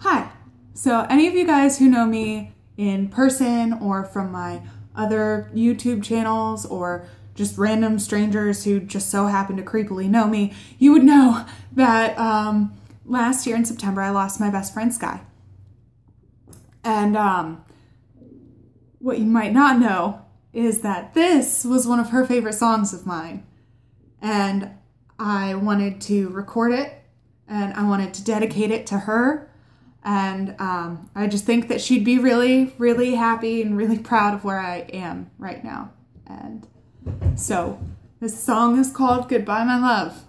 Hi. So any of you guys who know me in person or from my other YouTube channels or just random strangers who just so happen to creepily know me, you would know that last year in September, I lost my best friend, Skye. And what you might not know is that this was one of her favorite songs of mine. And I wanted to record it and I wanted to dedicate it to her. And I just think that she'd be really, really happy and really proud of where I am right now. And so this song is called Goodbye, My Love.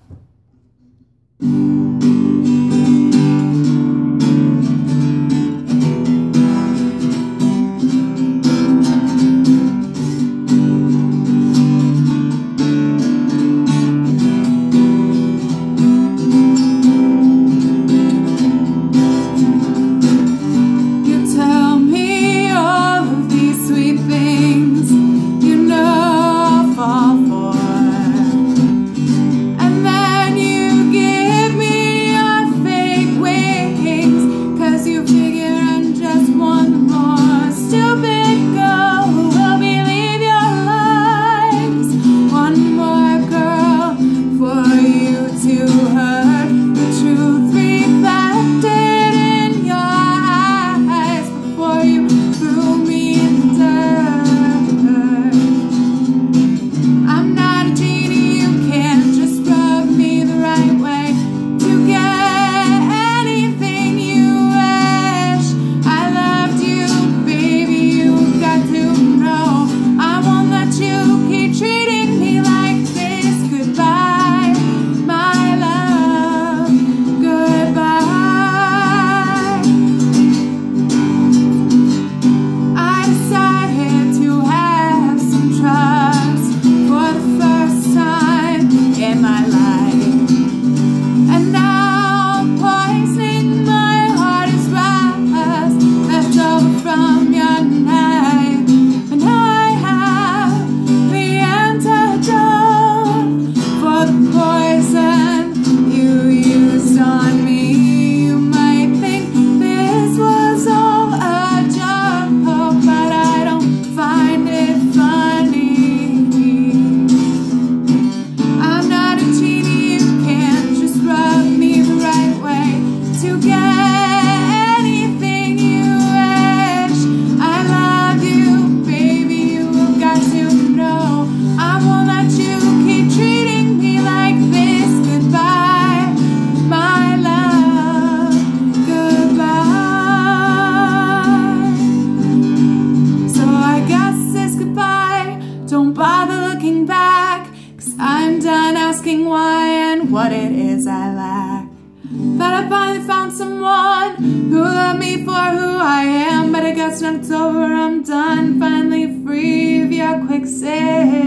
Don't bother looking back, 'cause I'm done asking why and what it is I lack. But I finally found someone who loved me for who I am, but I guess when it's over I'm done, finally free of your quicksand.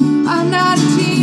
I'm not a genius.